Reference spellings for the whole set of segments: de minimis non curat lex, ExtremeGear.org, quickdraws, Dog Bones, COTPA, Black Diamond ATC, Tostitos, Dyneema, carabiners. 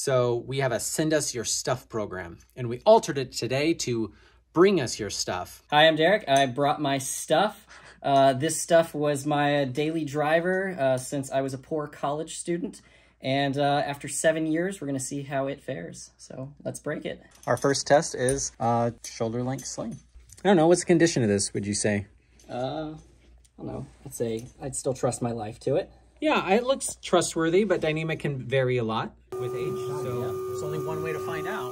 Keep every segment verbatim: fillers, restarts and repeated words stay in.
So we have a send us your stuff program, and we altered it today to bring us your stuff. Hi, I'm Derek. I brought my stuff. Uh, this stuff was my daily driver uh, since I was a poor college student. And uh, after seven years, we're going to see how it fares. So let's break it. Our first test is uh, shoulder length sling. I don't know. What's the condition of this, would you say? Uh, I don't know. I'd say I'd still trust my life to it. Yeah, it looks trustworthy, but Dyneema can vary a lot with age. So yeah. There's only one way to find out.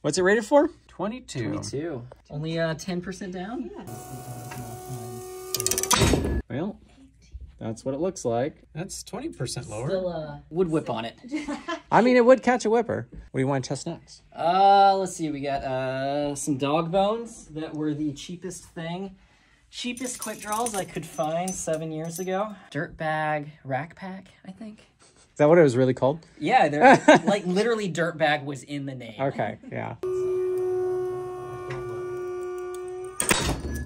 What's it rated for? twenty-two. twenty-two. Only uh, ten percent down? Yeah. Well, that's what it looks like. That's twenty percent lower. Still uh, wood whip on it. I mean, it would catch a whipper. What do you want to test next? Uh, let's see. We got uh, some dog bones that were the cheapest thing. Cheapest quick draws I could find seven years ago. Dirt bag rack pack, I think. Is that what it was really called? Yeah, there, like literally dirt bag was in the name. Okay, yeah.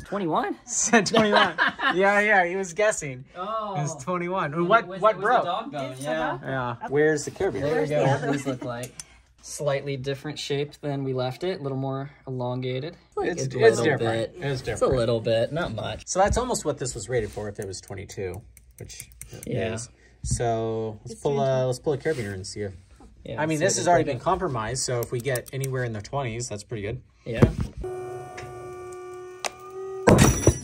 twenty-one? Said twenty-one. Yeah, yeah, he was guessing. Oh. It was twenty-one. And what was, what broke? Dog bone, yeah. Yeah. Where's the carabiner? There we go. What does this look like? Slightly different shape than we left it, a little more elongated. Like it's, it's, it's different. Bit. It's different. It's a little bit, not much. So that's almost what this was rated for if it was twenty-two, which yeah. is. So let's pull, a, let's pull a carabiner and see if... Yeah, I mean, this has already been compromised, so if we get anywhere in the twenties, that's pretty good. Yeah.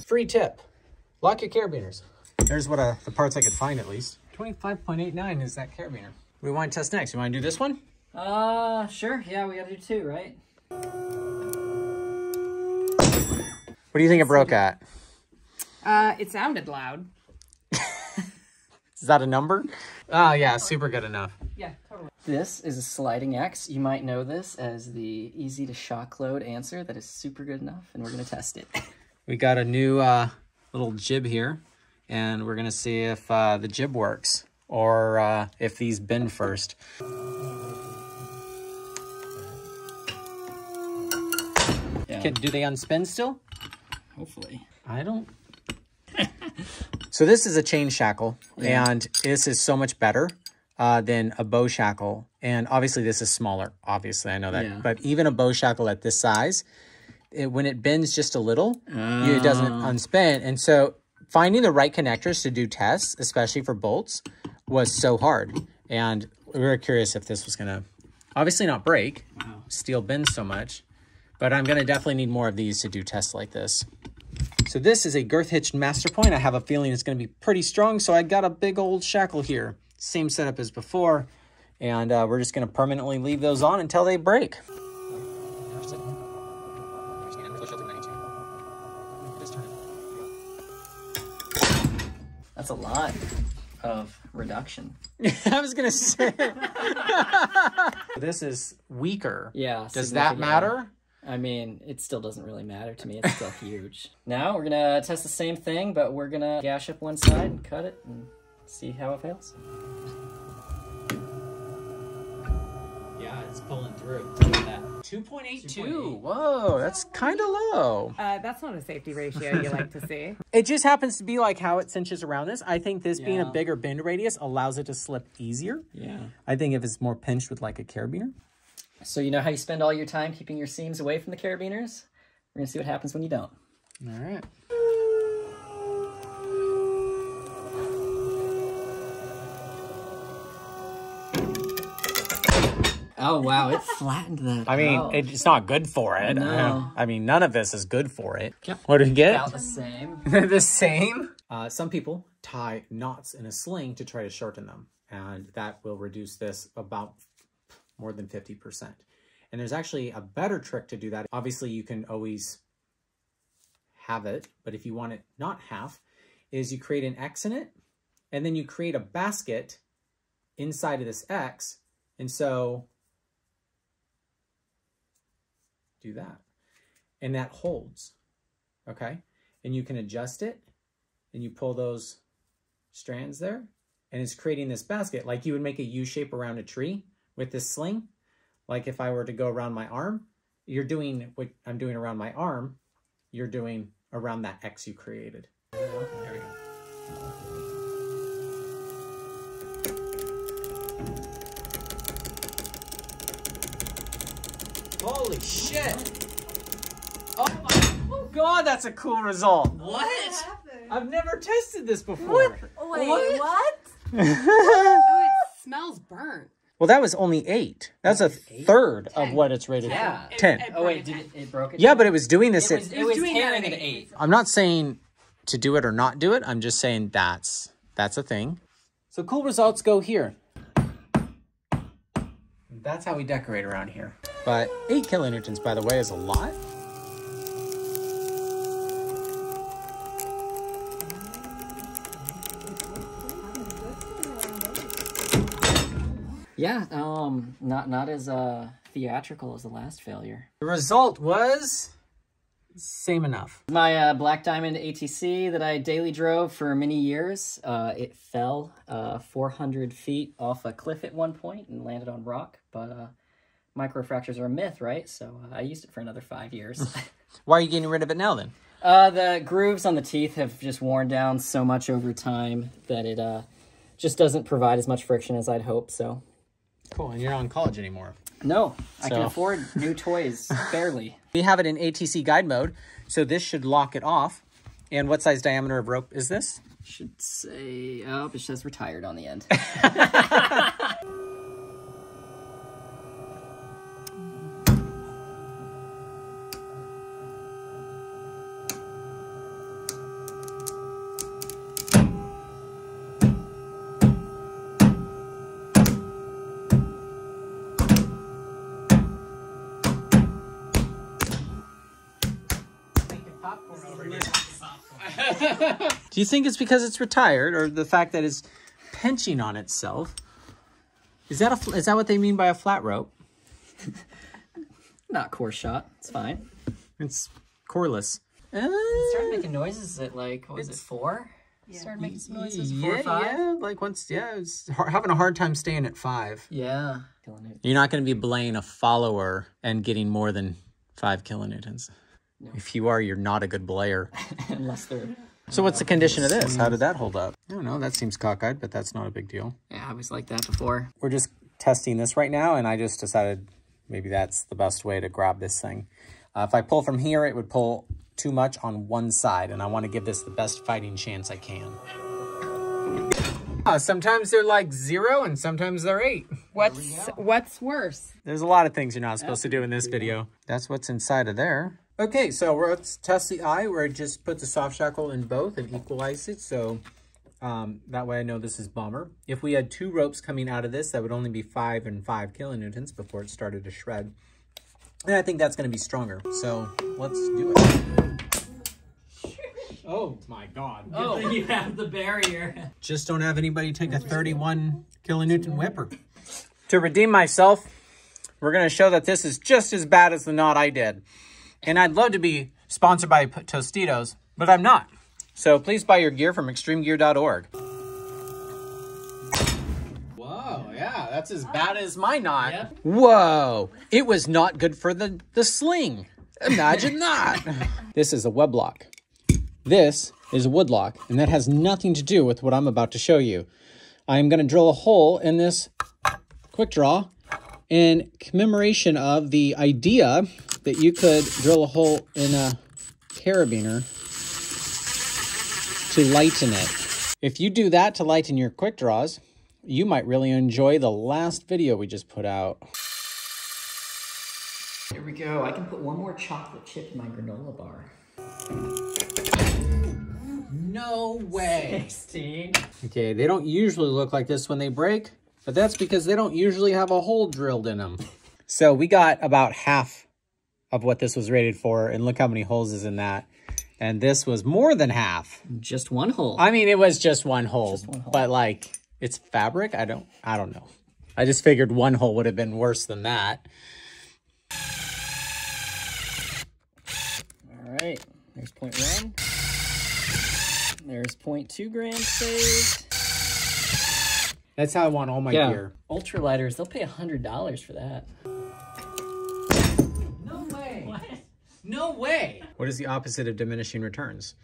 Free tip. Lock your carabiners. There's what uh, the parts I could find, at least. twenty-five point eight nine is that carabiner. We want to test next. You want to do this one? Uh, sure. Yeah, we gotta do two, right? What do you think it broke at? Uh, it sounded loud. Is that a number? Oh, yeah, super good enough. Yeah, totally. This is a sliding axe. You might know this as the easy to shock load answer that is super good enough, and we're gonna test it. We got a new uh, little jib here, and we're gonna see if uh, the jib works, or uh, if these bend first. Can, do they unspin still? Hopefully. I don't. So this is a chain shackle, yeah. And this is so much better uh, than a bow shackle. And obviously this is smaller, obviously, I know that. Yeah. But even a bow shackle at this size, it, when it bends just a little, uh... it doesn't unspin. And so finding the right connectors to do tests, especially for bolts, was so hard. And we were curious if this was going to obviously not break. Wow. Steel bends so much. But I'm gonna definitely need more of these to do tests like this. So this is a girth hitched master point. I have a feeling it's gonna be pretty strong, so I got a big old shackle here. Same setup as before, and uh, we're just gonna permanently leave those on until they break. That's a lot of reduction. I was gonna say. This is weaker. Yeah. Does that matter? I mean, it still doesn't really matter to me. It's still huge. Now we're going to test the same thing, but we're going to gash up one side and cut it and see how it fails. Yeah, it's pulling through. two point eight two. Whoa, that's kind of low. Uh, that's not a safety ratio you like to see. It just happens to be like how it cinches around this. I think this yeah. being a bigger bend radius allows it to slip easier. Yeah. I think if it's more pinched with like a carabiner. So you know how you spend all your time keeping your seams away from the carabiners? We're going to see what happens when you don't. All right. Oh, wow. It flattened that. I mean, out. It's not good for it. No. I mean, none of this is good for it. Yep. What did you get? About the same. The same? Uh, some people tie knots in a sling to try to shorten them. And that will reduce this about more than fifty percent. And there's actually a better trick to do that. Obviously, you can always have it, but if you want it not half, is you create an X in it, and then you create a basket inside of this X. And so do that. And that holds, okay? And you can adjust it, and you pull those strands there, and it's creating this basket. Like you would make a U shape around a tree, with this sling, like if I were to go around my arm, you're doing what I'm doing around my arm, you're doing around that X you created. There we go. Holy shit. Oh my god, that's a cool result. What? What I've never tested this before. What? Wait, what? what? Oh, it smells burnt. Well, that was only eight. That's a eight? third ten. Of what it's rated for. Yeah. Ten. It, it oh, wait, did it, it broke it? Yeah, down. But it was doing this. It was, at, it was, it was tearing at eight. eight. I'm not saying to do it or not do it. I'm just saying that's, that's a thing. So cool results go here. That's how we decorate around here. But eight kilonewtons, by the way, is a lot. Yeah, um, not not as uh, theatrical as the last failure. The result was same enough. My uh, Black Diamond A T C that I daily drove for many years, uh, it fell uh, four hundred feet off a cliff at one point and landed on rock. But uh, microfractures are a myth, right? So uh, I used it for another five years. Why are you getting rid of it now then? Uh, the grooves on the teeth have just worn down so much over time that it uh, just doesn't provide as much friction as I'd hoped. So. Cool, and you're not in college anymore. No, so. I can afford new toys, barely. We have it in A T C guide mode, so this should lock it off. And what size diameter of rope is this? Should say, oh, it says retired on the end. Do you think it's because it's retired, or the fact that it's pinching on itself? Is that a, is that what they mean by a flat rope? Not core shot. It's fine. It's coreless. Uh, it started making noises at like, what was it, four? Yeah. It started making some noises. Four, yeah, five? Yeah, like once, yeah, it's having a hard time staying at five. Yeah. You're not going to be belaying a follower and getting more than five kilonewtons. No. If you are, you're not a good belayer. Unless they're... So what's the condition of this? How did that hold up? I don't know. That seems cockeyed, but that's not a big deal. Yeah, I was like that before. We're just testing this right now, and I just decided maybe that's the best way to grab this thing. Uh, if I pull from here, it would pull too much on one side, and I want to give this the best fighting chance I can. Uh, sometimes they're like zero, and sometimes they're eight. What's, what's worse? There's a lot of things you're not supposed to do in this video. That's what's inside of there. Okay, so let's test the eye where I just put the soft shackle in both and equalize it. So um, that way I know this is bomber. If we had two ropes coming out of this, that would only be five and five kilonewtons before it started to shred. And I think that's going to be stronger. So let's do it. Oh my God. Oh, you have the barrier. Just don't have anybody take a thirty-one kilonewton whipper. To redeem myself, we're going to show that this is just as bad as the knot I did. And I'd love to be sponsored by Tostitos, but I'm not. So please buy your gear from Extreme Gear dot org. Whoa, yeah, that's as bad as my knot. Yep. Whoa, it was not good for the, the sling. Imagine that. This is a web lock. This is a wood lock, and that has nothing to do with what I'm about to show you. I'm going to drill a hole in this quick draw in commemoration of the idea that you could drill a hole in a carabiner to lighten it. If you do that to lighten your quick draws, you might really enjoy the last video we just put out. Here we go. I can put one more chocolate chip in my granola bar. No way. sixteen. Okay, they don't usually look like this when they break, but that's because they don't usually have a hole drilled in them. So we got about half of what this was rated for, and look how many holes is in that. And this was more than half. Just one hole. I mean, it was just one hole, just one hole. But like, it's fabric? I don't, I don't know. I just figured one hole would have been worse than that. All right, there's point one. There's point two grams saved. That's how I want all my yeah. gear. Ultralighters, they'll pay one hundred dollars for that. No way. What is the opposite of diminishing returns?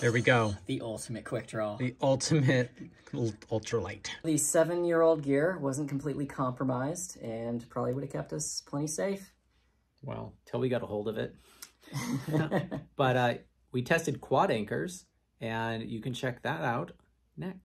There we go. The ultimate quick draw. The ultimate ultralight. The seven-year-old gear wasn't completely compromised and probably would have kept us plenty safe. well, till we got a hold of it. But uh, we tested quad anchors, and you can check that out next.